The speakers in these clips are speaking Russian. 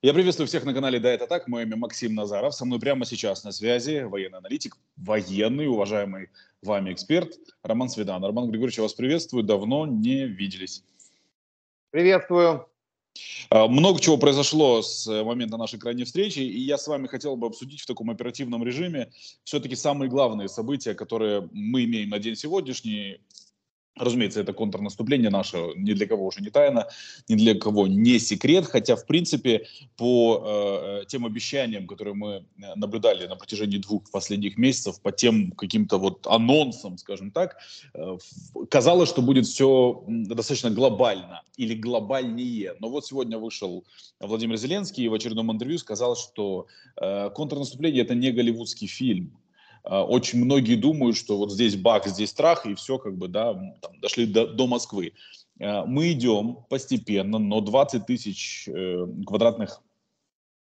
Я приветствую всех на канале «Да, это так». Мое имя Максим Назаров. Со мной прямо сейчас на связи военный аналитик, военный, уважаемый вами эксперт Роман Свитан. Роман Григорьевич, я вас приветствую. Давно не виделись. Приветствую. Много чего произошло с момента нашей крайней встречи, и я с вами хотел бы обсудить в таком оперативном режиме все-таки самые главные события, которые мы имеем на день сегодняшний. Разумеется, это контрнаступление наше, ни для кого уже не тайна, ни для кого не секрет, хотя, в принципе, по тем обещаниям, которые мы наблюдали на протяжении двух последних месяцев, по тем каким-то вот анонсам, скажем так, казалось, что будет все достаточно глобально или глобальнее. Но вот сегодня вышел Владимир Зеленский и в очередном интервью сказал, что контрнаступление – это не голливудский фильм. Очень многие думают, что вот здесь бак, здесь страх, и все, как бы, да, там, дошли до Москвы. Мы идем постепенно, но 20 тысяч квадратных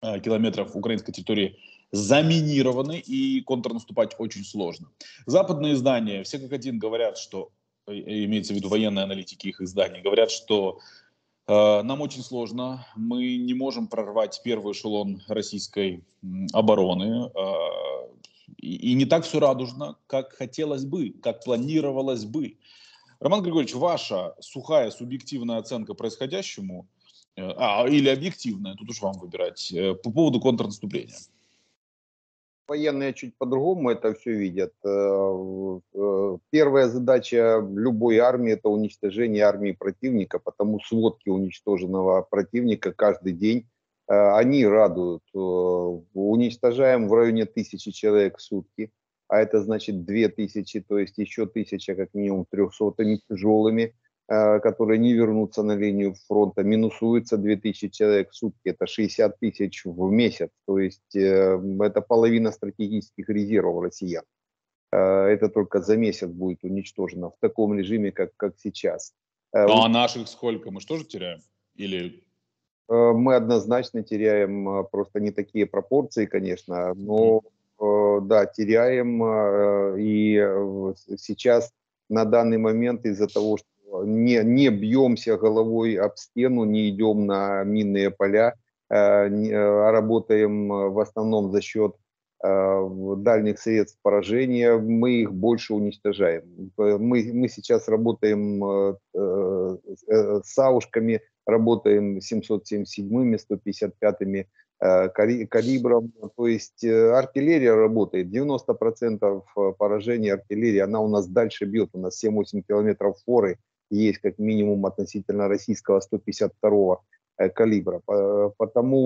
километров украинской территории заминированы, и контрнаступать очень сложно. Западные издания, все как один, говорят, что, имеется в виду военные аналитики их изданий, говорят, что нам очень сложно, мы не можем прорвать первый эшелон российской обороны, и не так все радужно, как хотелось бы, как планировалось бы. Роман Григорьевич, ваша сухая, субъективная оценка происходящему, или объективная, тут уж вам выбирать, по поводу контрнаступления. Военные чуть по-другому это все видят. Первая задача любой армии – это уничтожение армии противника, потому сводки уничтоженного противника каждый день они радуют. Уничтожаем в районе 1000 человек в сутки, а это значит 2000, то есть еще 1000, как минимум 300 тяжелыми, которые не вернутся на линию фронта. Минусуется 2000 человек в сутки, это 60 тысяч в месяц, то есть это половина стратегических резервов россиян. Это только за месяц будет уничтожено в таком режиме, как сейчас. Ну а наших сколько? Мы же тоже теряем? Или... Мы однозначно теряем, просто не такие пропорции, конечно, но да, теряем. И сейчас, на данный момент, из-за того, что не бьемся головой об стену, не идем на минные поля, а работаем в основном за счет дальних средств поражения, мы их больше уничтожаем. Мы сейчас работаем с аушками, работаем 777-ми, 155-ми калибром. То есть артиллерия работает. 90% поражения артиллерии, она у нас дальше бьет. У нас 7-8 километров форы есть как минимум относительно российского 152-го калибра. Потому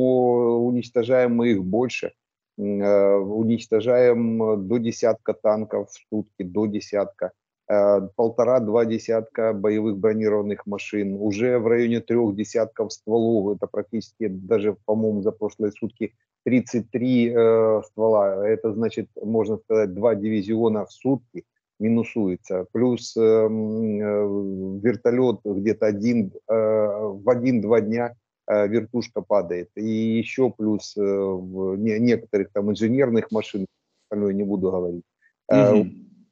уничтожаем мы их больше. Уничтожаем до десятка танков в сутки, до десятка. 1,5-2 десятка боевых бронированных машин, уже в районе 3 десятков стволов, это практически даже, по-моему, за прошлые сутки 33 ствола, это значит, можно сказать, 2 дивизиона в сутки минусуется, плюс вертолет где-то в 1-2 дня вертушка падает, и еще плюс некоторых там инженерных машин, остальное не буду говорить.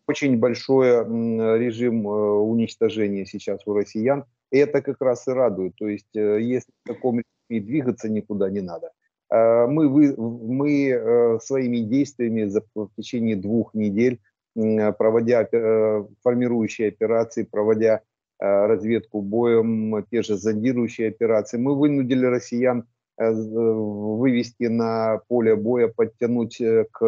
Очень большой режим уничтожения сейчас у россиян, и это как раз и радует. То есть, если в таком режиме двигаться никуда не надо. Мы своими действиями в течение 2 недель, проводя формирующие операции, проводя разведку боем, те же зондирующие операции, мы вынудили россиян вывести на поле боя, подтянуть к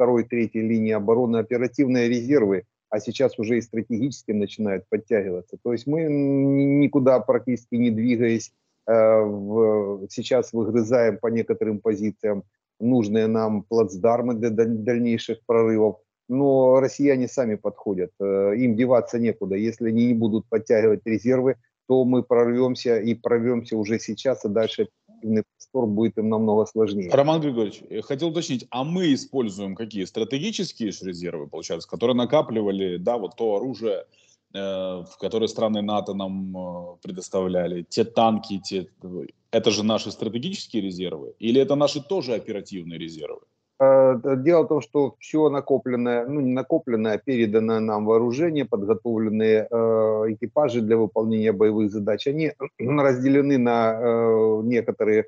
2-3 линии обороны оперативные резервы, а сейчас уже и стратегически начинают подтягиваться. То есть мы, никуда практически не двигаясь, сейчас выгрызаем по некоторым позициям нужные нам плацдармы для дальнейших прорывов, но россияне сами подходят, им деваться некуда. Если они не будут подтягивать резервы, то мы прорвемся и прорвемся уже сейчас, и дальше оперативный простор будет им намного сложнее. Роман Григорьевич, я хотел уточнить, а мы используем какие стратегические резервы, получается, которые накапливали, да, вот то оружие, которое страны НАТО нам предоставляли, те танки, это же наши стратегические резервы, или это наши тоже оперативные резервы? Дело в том, что все накопленное, ну не накопленное, а переданное нам вооружение, подготовленные экипажи для выполнения боевых задач, они разделены на некоторые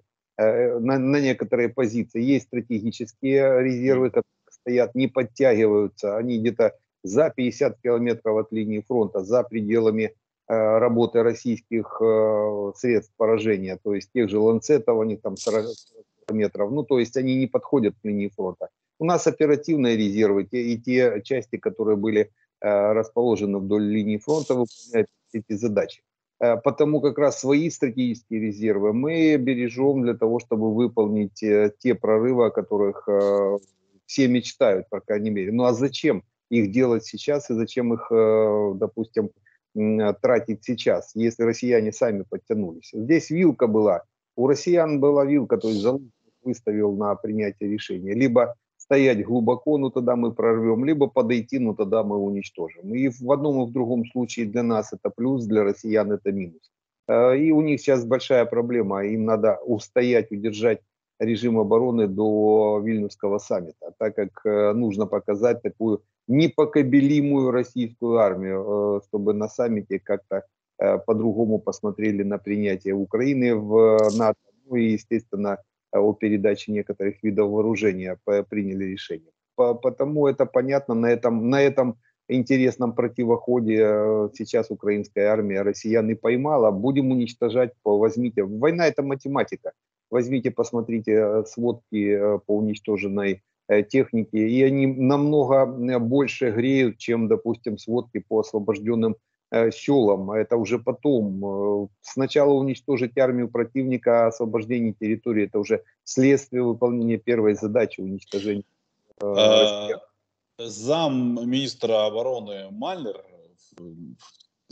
на некоторые позиции. Есть стратегические резервы, которые стоят, не подтягиваются. Они где-то за 50 километров от линии фронта, за пределами работы российских средств поражения. То есть тех же ланцетов, они там 40 километров. Ну, то есть они не подходят к линии фронта. У нас оперативные резервы, те части, которые были расположены вдоль линии фронта, выполняют эти задачи. Потому как раз свои стратегические резервы мы бережем для того, чтобы выполнить те прорывы, о которых все мечтают, по крайней мере. Ну а зачем их делать сейчас и зачем их, допустим, тратить сейчас, если россияне сами подтянулись? Здесь вилка была. У россиян была вилка, то есть Залужный выставил на принятие решения. Либо стоять глубоко, ну тогда мы прорвем, либо подойти, ну тогда мы уничтожим. И в одном и в другом случае для нас это плюс, для россиян это минус. И у них сейчас большая проблема, им надо устоять, удержать режим обороны до Вильнюсского саммита, так как нужно показать такую непокобелимую российскую армию, чтобы на саммите как-то по-другому посмотрели на принятие Украины в НАТО, ну и, естественно, о передаче некоторых видов вооружения приняли решение. Потому это понятно, на этом интересном противоходе сейчас украинская армия россиян и поймала. Будем уничтожать, возьмите. Война – это математика. Возьмите, посмотрите сводки по уничтоженной технике, и они намного больше греют, чем, допустим, сводки по освобожденным селам. Это уже потом. Сначала уничтожить армию противника, освобождение территории. Это уже следствие выполнения первой задачи уничтожения. Замминистра обороны Маллер,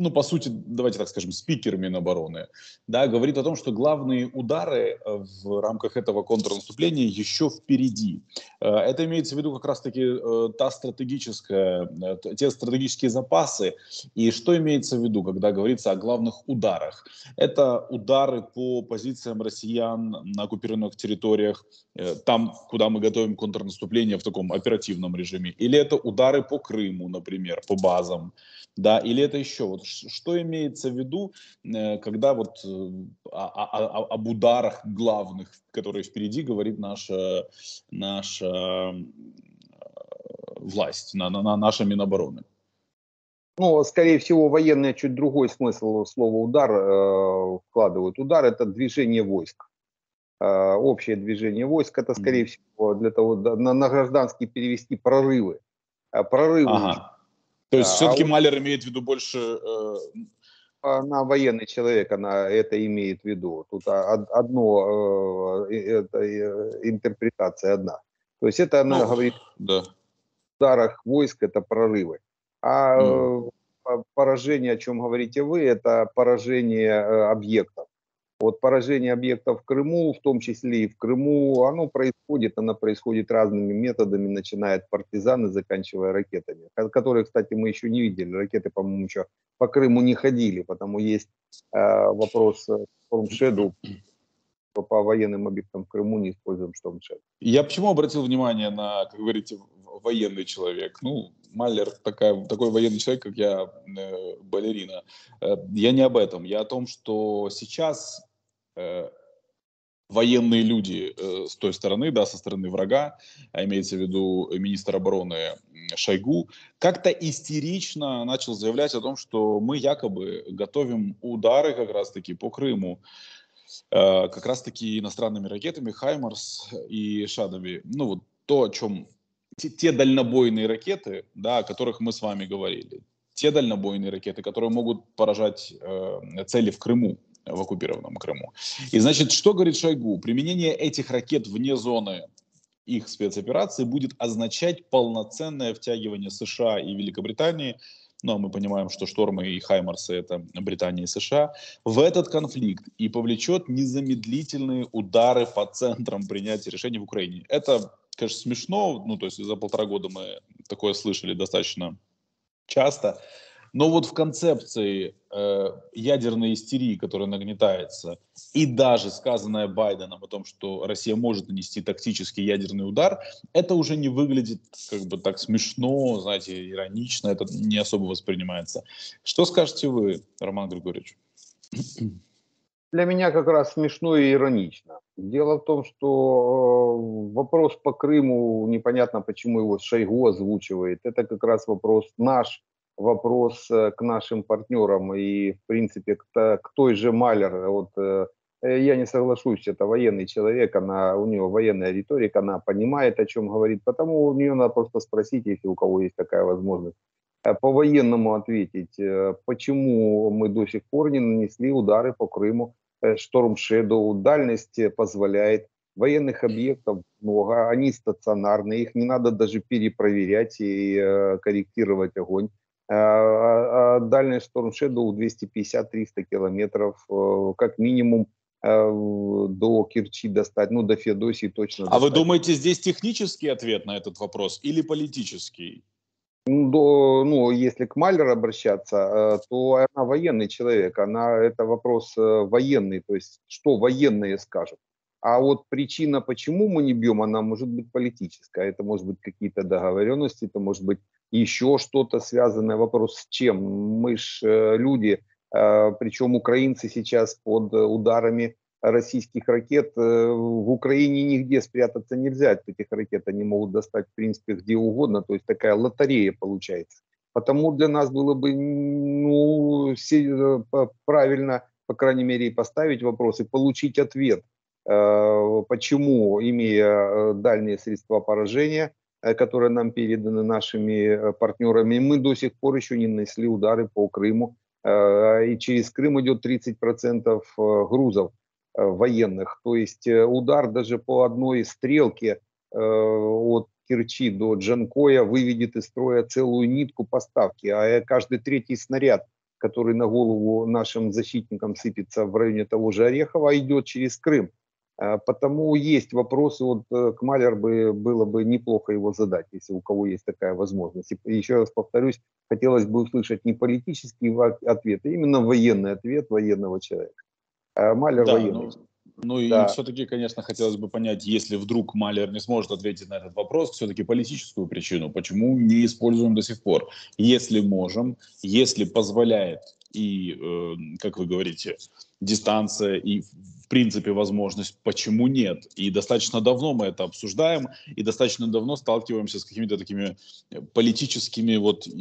ну, по сути, давайте так скажем, спикер Минобороны, да, говорит о том, что главные удары в рамках этого контрнаступления еще впереди. Это имеется в виду как раз-таки те стратегические запасы. И что имеется в виду, когда говорится о главных ударах? Это удары по позициям россиян на оккупированных территориях, там, куда мы готовим контрнаступление в таком оперативном режиме. Или это удары по Крыму, например, по базам. Да, или это еще вот что имеется в виду, когда вот об ударах главных, которые впереди, говорит наша власть, наша Минобороны? Ну, скорее всего, военные чуть другой смысл слова удар вкладывают. Удар – это движение войск. Общее движение войск – это, скорее всего, для того, на гражданский перевести прорывы. Прорывы. Ага. То есть все-таки Маллер имеет в виду больше... На военный человек она это имеет в виду. Тут интерпретация одна. То есть это она говорит да. В ударах войск это прорывы. А поражение, о чем говорите вы, это поражение объектов. Вот поражение объектов в Крыму, в том числе и в Крыму, оно происходит разными методами, начиная от партизан и заканчивая ракетами, которые, кстати, мы еще не видели. Ракеты, по-моему, еще по Крыму не ходили, потому есть вопрос Storm Shadow. По военным объектам в Крыму не используем Storm Shadow. Я почему обратил внимание на, как говорите, военный человек? Ну, Маллер такой военный человек, как я, балерина. Я не об этом. Я о том, что сейчас военные люди с той стороны, да, со стороны врага, а имеется в виду министр обороны Шойгу, как-то истерично начал заявлять о том, что мы якобы готовим удары как раз-таки по Крыму. Как раз-таки иностранными ракетами, «Himars» и «Шадами». Ну, вот то, о чем... Те дальнобойные ракеты, да, о которых мы с вами говорили. Те дальнобойные ракеты, которые могут поражать цели в Крыму, в оккупированном Крыму. И, значит, что говорит Шойгу? Применение этих ракет вне зоны их спецоперации будет означать полноценное втягивание США и Великобритании. Но мы понимаем, что «Штормы» и «Хаймарсы» — это Британия и США, в этот конфликт и повлечет незамедлительные удары по центрам принятия решений в Украине. Это, конечно, смешно, ну, то есть за полтора года мы такое слышали достаточно часто, но вот в концепции ядерной истерии, которая нагнетается, и даже сказанное Байденом о том, что Россия может нанести тактический ядерный удар, это уже не выглядит как бы так смешно, знаете, иронично, это не особо воспринимается. Что скажете вы, Роман Григорьевич? Для меня как раз смешно и иронично. Дело в том, что вопрос по Крыму, непонятно, почему его Шойгу озвучивает, это как раз вопрос к нашим партнерам и, в принципе, к той же Маллер. Вот, я не соглашусь, это военный человек, у нее военная риторика, она понимает, о чем говорит, потому у нее надо просто спросить, если у кого есть такая возможность, по-военному ответить, почему мы до сих пор не нанесли удары по Крыму. Storm Shadow, дальность позволяет, военных объектов много, они стационарные, их не надо даже перепроверять и корректировать огонь. Дальность Storm Shadow 250-300 километров, как минимум до Керчи достать, ну до Феодосии точно достать. А вы думаете, здесь технический ответ на этот вопрос или политический? Ну, если к Маллер обращаться, то она военный человек, это вопрос военный, то есть что военные скажут. А вот причина, почему мы не бьем, она может быть политическая, это может быть какие-то договоренности, это может быть еще что-то связанное, вопрос с чем. Мы же люди, причем украинцы сейчас под ударами российских ракет, в Украине нигде спрятаться нельзя от этих ракет, они могут достать в принципе где угодно, то есть такая лотерея получается. Потому для нас было бы правильно, по крайней мере, и поставить вопрос, и получить ответ, почему, имея дальние средства поражения, которые нам переданы нашими партнерами, мы до сих пор еще не нанесли удары по Крыму, и через Крым идет 30% грузов военных, то есть удар даже по одной стрелке от Керчи до Джанкоя выведет из строя целую нитку поставки, а каждый третий снаряд, который на голову нашим защитникам сыпется в районе того же Орехова, идет через Крым. Потому есть вопросы, к Маллер было бы неплохо его задать, если у кого есть такая возможность. И еще раз повторюсь, хотелось бы услышать не политический ответ, а именно военный ответ военного человека. Маллер военный. И все-таки, конечно, хотелось бы понять, если вдруг Маллер не сможет ответить на этот вопрос, все-таки политическую причину, почему не используем до сих пор. Если можем, если позволяет и, как вы говорите, дистанция и, в принципе, возможность, почему нет. И достаточно давно мы это обсуждаем, и достаточно давно сталкиваемся с какими-то такими политическими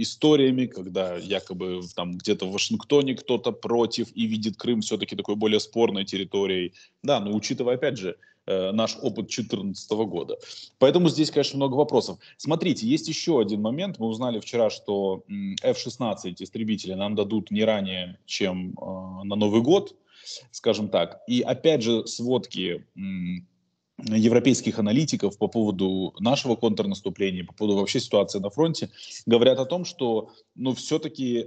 историями, когда якобы там где-то в Вашингтоне кто-то против и видит Крым все-таки такой более спорной территорией. Да, но учитывая, опять же, наш опыт 2014 года. Поэтому здесь, конечно, много вопросов. Смотрите, есть еще один момент. Мы узнали вчера, что F-16 истребители нам дадут не ранее, чем на Новый год, скажем так. И опять же, сводки европейских аналитиков по поводу нашего контрнаступления, по поводу вообще ситуации на фронте, говорят о том, что все-таки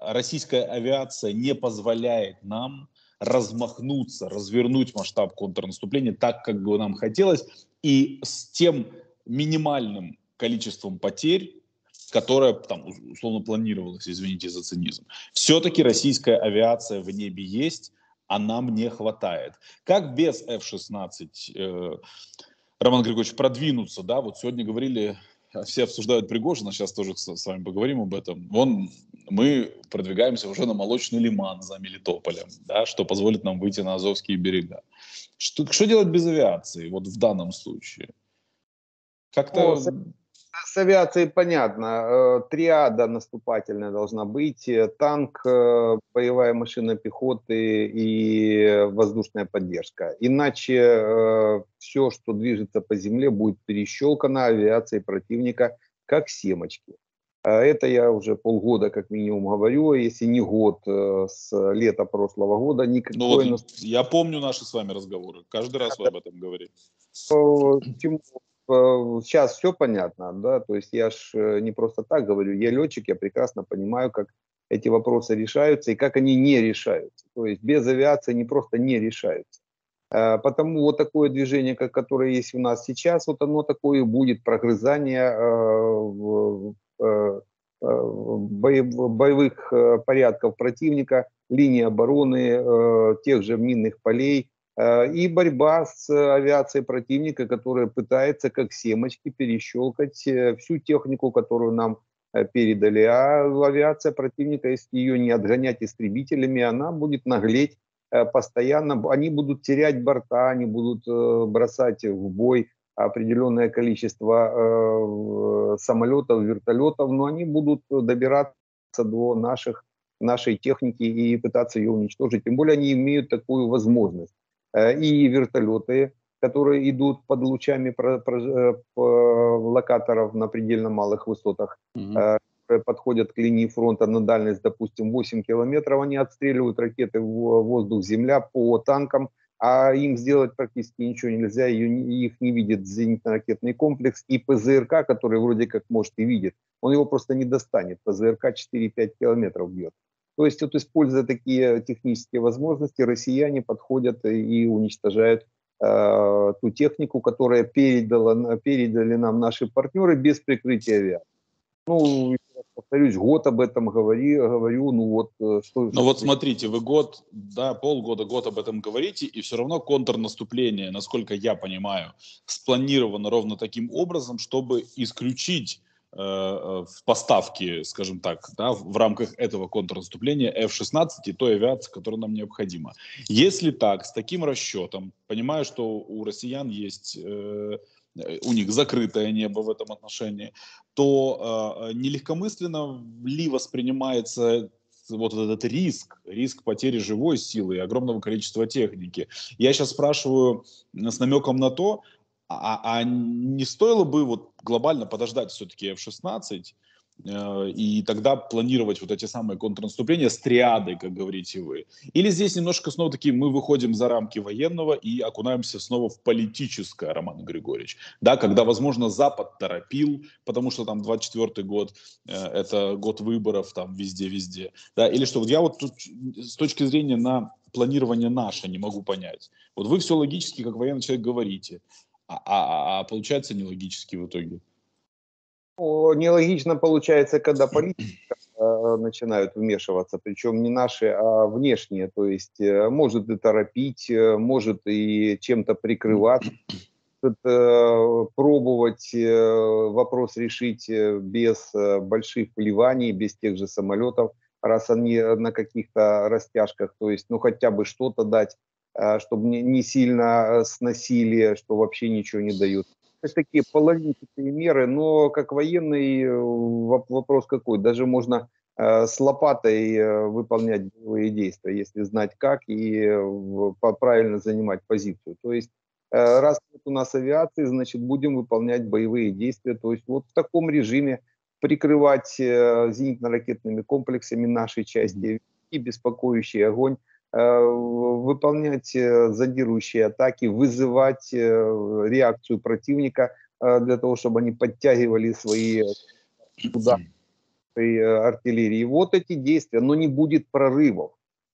российская авиация не позволяет нам размахнуться, развернуть масштаб контрнаступления так, как бы нам хотелось, и с тем минимальным количеством потерь, которое там условно планировалось, извините за цинизм. Все-таки российская авиация в небе есть, а нам не хватает. Как без F-16, Роман Григорьевич, продвинуться? Да, сегодня говорили, все обсуждают Пригожина, сейчас тоже с вами поговорим об этом. Мы продвигаемся уже на молочный лиман за Мелитополем, да, что позволит нам выйти на Азовские берега. Что делать без авиации в данном случае? Как-то... С авиацией понятно. Триада наступательная должна быть. Танк, боевая машина пехоты и воздушная поддержка. Иначе все, что движется по земле, будет перещелкано авиацией противника, как семочки. Это я уже полгода как минимум говорю, если не год, с лета прошлого года. Я помню наши с вами разговоры, каждый раз вы об этом говорите. Сейчас все понятно, да, то есть я ж не просто так говорю, я летчик, я прекрасно понимаю, как эти вопросы решаются и как они не решаются. То есть без авиации они просто не решаются. Потому такое движение, которое есть у нас сейчас, оно такое и будет, прогрызание боевых порядков противника, линии обороны, тех же минных полей, и борьба с авиацией противника, которая пытается как семочки перещелкать всю технику, которую нам передали. А авиация противника, если ее не отгонять истребителями, она будет наглеть постоянно, они будут терять борта, они будут бросать в бой определенное количество самолетов, вертолетов, но они будут добираться до нашей техники и пытаться ее уничтожить. Тем более они имеют такую возможность. И вертолеты, которые идут под лучами локаторов на предельно малых высотах, которые подходят к линии фронта на дальность, допустим, 8 километров, они отстреливают ракеты в воздух, земля по танкам, а им сделать практически ничего нельзя, их не видит зенитно-ракетный комплекс, и ПЗРК, который вроде как может и видит, он его просто не достанет, ПЗРК 4-5 километров бьет. То есть, вот, используя такие технические возможности, россияне подходят и уничтожают ту технику, которую передали нам наши партнеры без прикрытия авиации. Ну, повторюсь, год об этом говорю, ну вот... Ну вот смотрите, вы год, да, полгода, год об этом говорите, и все равно контрнаступление, насколько я понимаю, спланировано ровно таким образом, чтобы исключить в поставке, скажем так, да, в рамках этого контрнаступления F-16 и той авиации, которая нам необходима. Если так, с таким расчетом, понимаю, что у россиян есть, у них закрытое небо в этом отношении, то нелегкомысленно ли воспринимается вот этот риск потери живой силы и огромного количества техники? Я сейчас спрашиваю с намеком на то, а не стоило бы вот глобально подождать все-таки F-16 и тогда планировать вот эти самые контрнаступления с триадой, как говорите вы? Или здесь немножко снова-таки мы выходим за рамки военного и окунаемся снова в политическое, Роман Григорьевич? Да, когда, возможно, Запад торопил, потому что там 24-й год, это год выборов там везде-везде. Да, или что? Вот я вот тут с точки зрения на планирование наше не могу понять. Вот вы все логически, как военный человек, говорите. А получается нелогически в итоге? Нелогично получается, когда политики начинают вмешиваться, причем не наши, а внешние. То есть может и торопить, может и чем-то прикрываться, пробовать вопрос решить без больших вливаний, без тех же самолетов, раз они на каких-то растяжках, то есть ну хотя бы что-то дать, чтобы не сильно сносили, что вообще ничего не дают. То есть такие половинчатые меры, но как военный вопрос какой? Даже можно с лопатой выполнять боевые действия, если знать как и правильно занимать позицию. То есть раз у нас авиации, значит будем выполнять боевые действия. То есть вот в таком режиме прикрывать зенитно-ракетными комплексами нашей части и беспокоящий огонь, выполнять задирующие атаки, вызывать реакцию противника для того, чтобы они подтягивали свои удары артиллерии. Вот эти действия, но не будет прорывов.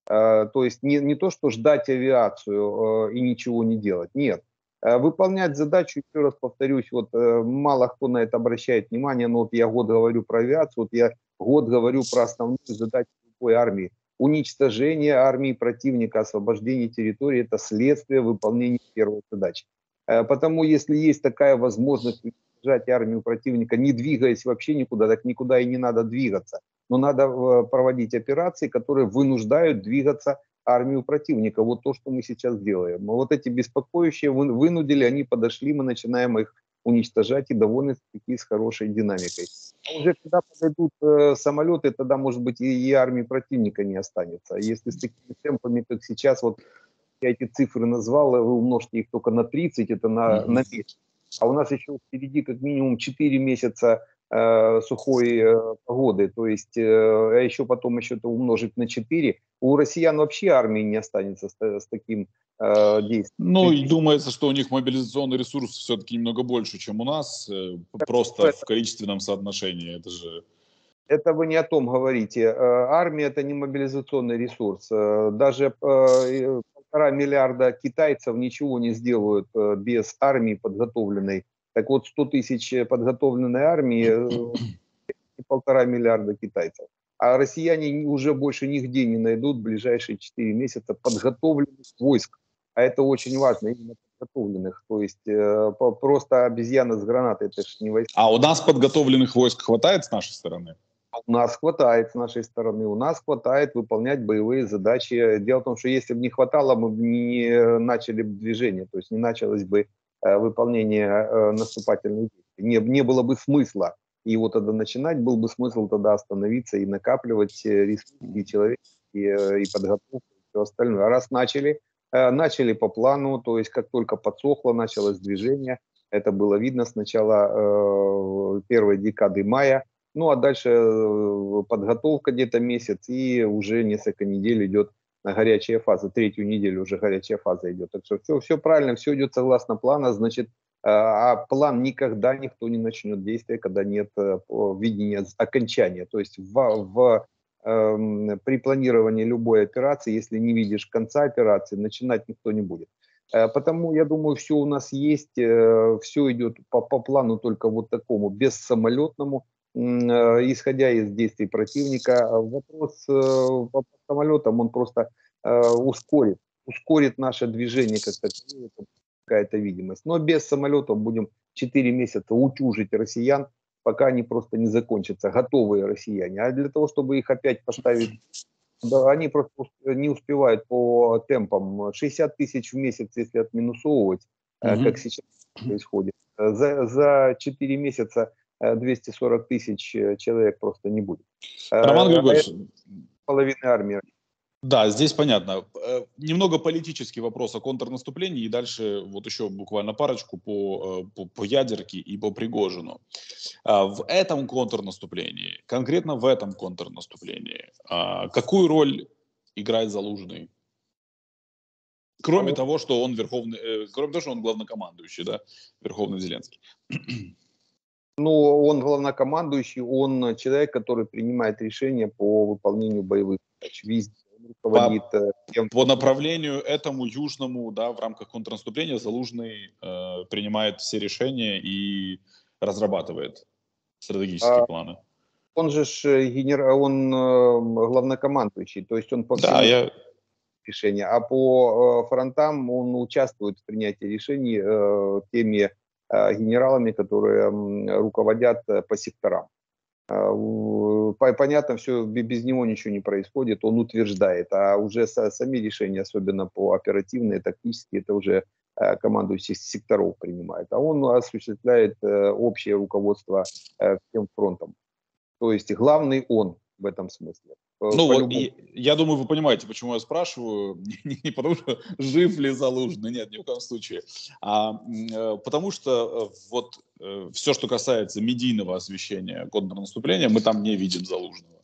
То есть не то, что ждать авиацию и ничего не делать, нет. Выполнять задачу, еще раз повторюсь, вот мало кто на это обращает внимание, но вот я год говорю про авиацию, вот я год говорю про основную задачу любой армии. Уничтожение армии противника, освобождение территории – это следствие выполнения первой задачи. Потому если есть такая возможность уничтожать армию противника, не двигаясь вообще никуда, так никуда и не надо двигаться. Но надо проводить операции, которые вынуждают двигаться армию противника. Вот то, что мы сейчас делаем. Вот эти беспокоящие вынудили, они подошли, мы начинаем их уничтожать и довольно-таки с хорошей динамикой. А уже когда подойдут самолеты, тогда, может быть, и армии противника не останется. Если с такими темпами, как сейчас, вот я эти цифры назвал, вы умножьте их только на 30, это на месяц. А у нас еще впереди как минимум 4 месяца сухой погоды, то есть а еще потом еще это умножить на 4. У россиян вообще армии не останется с таким действием. Ну и думается, что у них мобилизационный ресурс все-таки немного больше, чем у нас, так просто в количественном соотношении. Это же... Это вы не о том говорите. Армия – это не мобилизационный ресурс. Даже 1,5 миллиарда китайцев ничего не сделают без армии подготовленной. Так вот, 100 тысяч подготовленной армии и 1,5 миллиарда китайцев. А россияне уже больше нигде не найдут в ближайшие 4 месяца подготовленных войск. А это очень важно, именно подготовленных. То есть просто обезьяна с гранатой, это же не войска. А у нас подготовленных войск хватает с нашей стороны? Нас хватает с нашей стороны, у нас хватает выполнять боевые задачи. Дело в том, что если бы не хватало, мы бы не начали бы движение, то есть не началось бы выполнение наступательных действий, не было бы смысла его тогда начинать, был бы смысл тогда остановиться и накапливать риски и человеческие, и подготовку, и все остальное. А раз начали по плану, то есть как только подсохло, началось движение, это было видно с начала первой декады мая, ну а дальше подготовка где-то месяц, и уже несколько недель идет горячая фаза, третью неделю уже горячая фаза идет. Так что все правильно, все идет согласно плану, значит, а план никогда никто не начнет действия, когда нет видения окончания. То есть при планировании любой операции, если не видишь конца операции, начинать никто не будет. Потому, я думаю, все у нас есть, все идет по плану, только вот такому, бессамолетному, исходя из действий противника. Вопрос по самолетам, он просто ускорит наше движение, как таковое, какая-то видимость. Но без самолетов будем 4 месяца утюжить россиян, пока они просто не закончатся, готовые россияне. А для того, чтобы их опять поставить, да, они просто не успевают по темпам. 60 тысяч в месяц, если отминусовывать, как сейчас происходит, за 4 месяца 240 тысяч человек просто не будет. Роман Григорьевич, половина армии. Да, здесь понятно. Немного политический вопрос о контрнаступлении, и дальше вот еще буквально парочку по ядерке и по Пригожину. В этом контрнаступлении, конкретно в этом контрнаступлении, какую роль играет Залужный? Кроме того, что он главнокомандующий, да, верховный Зеленский. Ну, он главнокомандующий, он человек, который принимает решения по выполнению боевых задач везде. По направлению этому южному, да, в рамках контрнаступления Залужный принимает все решения и разрабатывает стратегические планы. Он же главнокомандующий, то есть он по всему решения, а по фронтам он участвует в принятии решений теми генералами, которые руководят по секторам. Понятно, все, без него ничего не происходит, он утверждает, а уже сами решения, особенно по оперативной, тактические, это уже командующий секторов принимает, а он осуществляет общее руководство всем фронтом. То есть главный он в этом смысле. Ну вот, я думаю, вы понимаете, почему я спрашиваю, не потому что жив ли Залужный, нет, ни в коем случае, а потому что вот все, что касается медийного освещения контрнаступления, мы там не видим Залужного.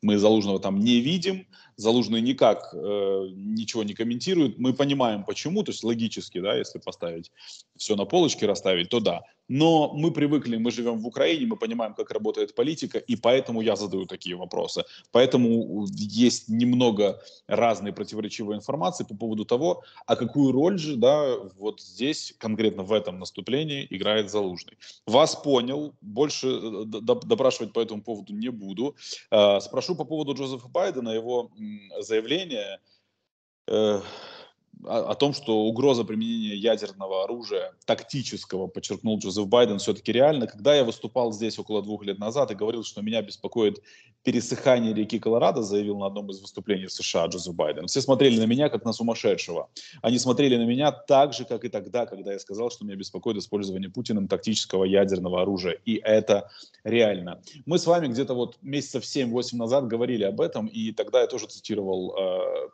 Мы Залужного там не видим, Залужный никак ничего не комментирует. Мы понимаем, почему, то есть логически, да, если поставить все на полочки, расставить, то да. Но мы привыкли, мы живем в Украине, мы понимаем, как работает политика, и поэтому я задаю такие вопросы. Поэтому есть немного разной противоречивой информации по поводу того, а какую роль же, да, вот здесь, конкретно в этом наступлении, играет Залужный. Вас понял, больше допрашивать по этому поводу не буду. Спрошу по поводу Джозефа Байдена, его заявление о том, что угроза применения ядерного оружия, тактического, подчеркнул Джозеф Байден, все-таки реально. Когда я выступал здесь около 2 лет назад и говорил, что меня беспокоит пересыхание реки Колорадо, заявил на одном из выступлений в США Джозеф Байден, все смотрели на меня как на сумасшедшего. Они смотрели на меня так же, как и тогда, когда я сказал, что меня беспокоит использование Путиным тактического ядерного оружия. И это реально. Мы с вами где-то вот месяцев 7-8 назад говорили об этом, и тогда я тоже цитировал,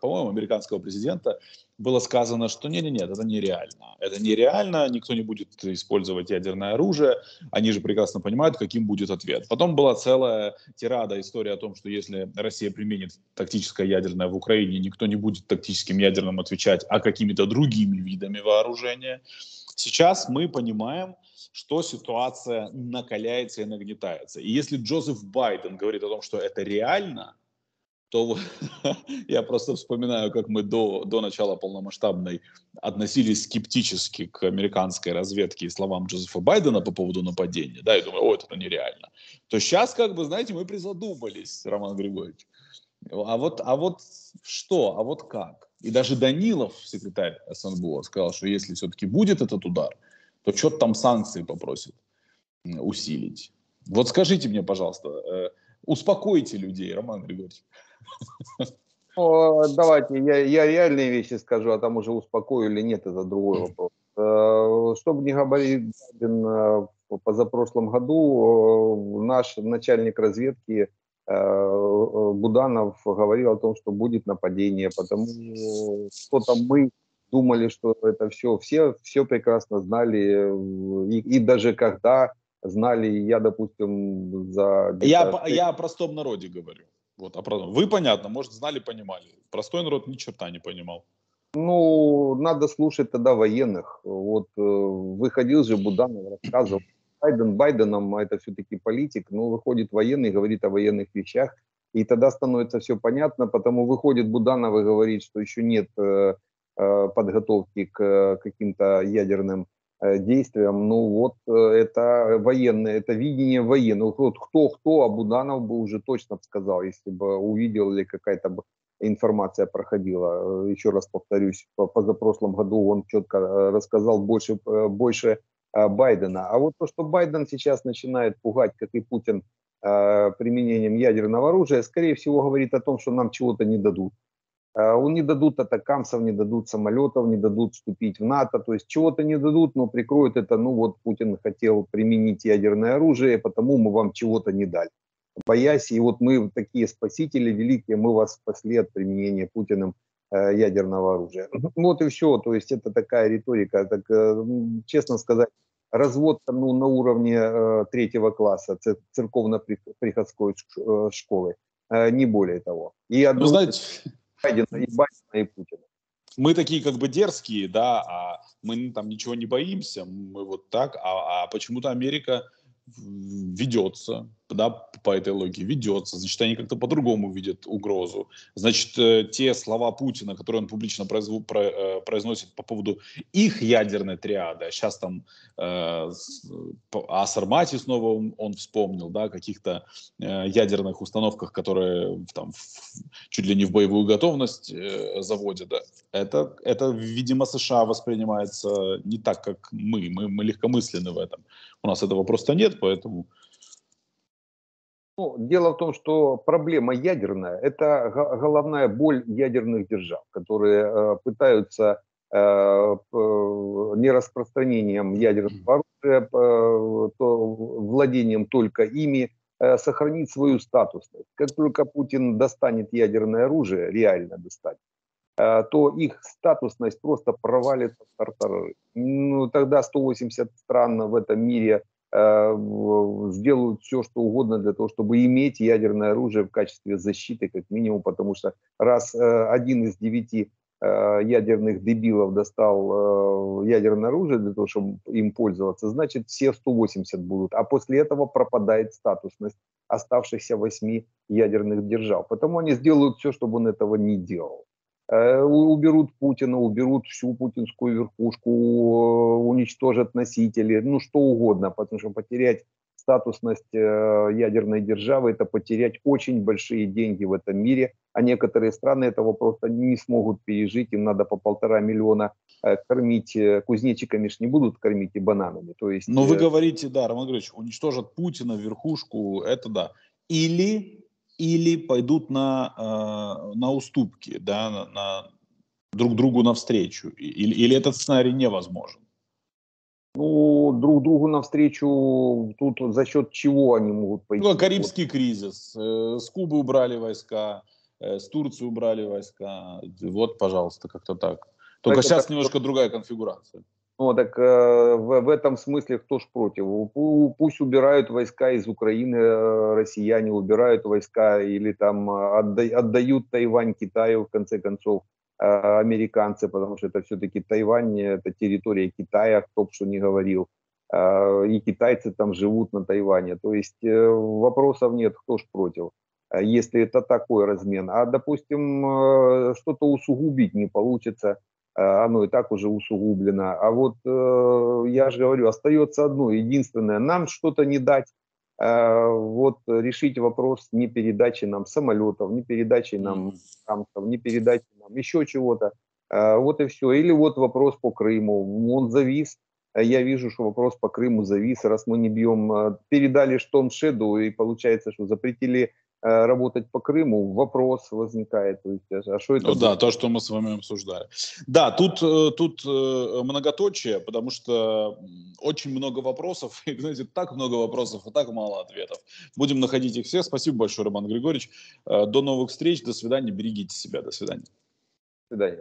по-моему, американского президента. Было сказано, что нет, это нереально. Это нереально, никто не будет использовать ядерное оружие. Они же прекрасно понимают, каким будет ответ. Потом была целая тирада, история о том, что если Россия применит тактическое ядерное в Украине, никто не будет тактическим ядерным отвечать, а какими-то другими видами вооружения. Сейчас мы понимаем, что ситуация накаляется и нагнетается. И если Джозеф Байден говорит о том, что это реально, то я просто вспоминаю, как мы до начала полномасштабной относились скептически к американской разведке и словам Джозефа Байдена по поводу нападения, да, и думаю, это нереально. То сейчас, как бы, знаете, мы призадумались, Роман Григорьевич, а вот что, а вот как? И даже Данилов, секретарь СНБО, сказал, что если все-таки будет этот удар, то что-то там санкции попросят усилить. Вот скажите мне, пожалуйста, Успокойте людей, Роман Григорьевич. Давайте, я реальные вещи скажу, а там уже успокою или нет, это другой вопрос. Что бы ни говорил Байден в позапрошлом году, наш начальник разведки Буданов говорил о том, что будет нападение, потому что мы думали, что это все прекрасно знали, и даже когда знали, я, допустим, за... Я о простом народе говорю. Вот, вы, понятно, может, знали, понимали. Простой народ ни черта не понимал. Ну, надо слушать тогда военных. Вот выходил же Буданов, рассказывал. Байденом, это все-таки политик, но выходит военный, говорит о военных вещах, и тогда становится все понятно, потому выходит Буданов и говорит, что еще нет подготовки к каким-то ядерным действиям. Ну вот это военное, это видение военных. Вот кто, а Буданов бы уже точно сказал, если бы увидел или какая-то информация проходила. Еще раз повторюсь, в позапрошлом году он четко рассказал больше Байдена. А вот то, что Байден сейчас начинает пугать, как и Путин, применением ядерного оружия, скорее всего, говорит о том, что нам чего-то не дадут. Не дадут атакамсов, не дадут самолетов, не дадут вступить в НАТО, то есть чего-то не дадут, но прикроют это, ну вот Путин хотел применить ядерное оружие, потому мы вам чего-то не дали. Боясь, и вот мы такие спасители великие, мы вас спасли от применения Путиным ядерного оружия. Вот и все, то есть это такая риторика, так, честно сказать, развод ну, на уровне третьего класса церковно-приходской школы, не более того. И одну... Байдена и Путина. Мы такие как бы дерзкие, да, а мы там ничего не боимся, мы вот так, а почему-то Америка ведется, да, по этой логике, ведется, значит, они как-то по-другому видят угрозу. Значит, те слова Путина, которые он публично произносит по поводу их ядерной триады, сейчас там о Сармате снова он вспомнил, да, каких-то ядерных установках, которые там чуть ли не в боевую готовность заводят. Да. Это, видимо, США воспринимается не так, как мы. Мы легкомысленны в этом. У нас этого просто нет, поэтому... Ну, дело в том, что проблема ядерная – это головная боль ядерных держав, которые пытаются нераспространением ядерного оружия, владением только ими, сохранить свою статусность. Как только Путин достанет ядерное оружие, реально достанет, то их статусность просто провалится в тартары. Ну, тогда 180 стран в этом мире сделают все, что угодно для того, чтобы иметь ядерное оружие в качестве защиты, как минимум, потому что раз один из 9 ядерных дебилов достал ядерное оружие для того, чтобы им пользоваться, значит, все 180 будут. А после этого пропадает статусность оставшихся 8 ядерных держав. Потому они сделают все, чтобы он этого не делал. Уберут Путина, уберут всю путинскую верхушку, уничтожат носители, ну что угодно, потому что потерять статусность ядерной державы – это потерять очень большие деньги в этом мире, а некоторые страны этого просто не смогут пережить, им надо по 1,5 миллиона кормить, кузнечиками ж не будут кормить и бананами. То есть... Но вы говорите, да, Роман Григорьевич, уничтожат Путина, верхушку, это да, или пойдут на уступки, да, на друг другу навстречу? Или этот сценарий невозможен? Ну, друг другу навстречу, тут за счет чего они могут пойти? Ну, Карибский кризис, с Кубы убрали войска, с Турции убрали войска, вот, пожалуйста, как-то так. Только сейчас немножко другая конфигурация. Ну, так в этом смысле кто ж против? Пусть убирают войска из Украины, россияне убирают войска или там отдают Тайвань Китаю, в конце концов, американцы, потому что это все-таки Тайвань, это территория Китая, кто бы что ни говорил. И китайцы там живут на Тайване. То есть вопросов нет, кто ж против, если это такой размен. А, допустим, что-то усугубить не получится. Оно и так уже усугублено. А вот я же говорю, остается одно, единственное, нам что-то не дать, вот решить вопрос не передачи нам самолетов, не передачи нам танков, не передачи нам еще чего-то, вот и все. Или вот вопрос по Крыму, он завис, Я вижу, что вопрос по Крыму завис, раз мы не бьем. Передали Storm Shadow, и получается, что запретили работать по Крыму. Вопрос возникает. А что это? Ну да, то, что мы с вами обсуждали. Да, тут многоточие, потому что очень много вопросов. И, знаете, так много вопросов, и так мало ответов. Будем находить их всех. Спасибо большое, Роман Григорьевич. До новых встреч. До свидания. Берегите себя. До свидания. До свидания.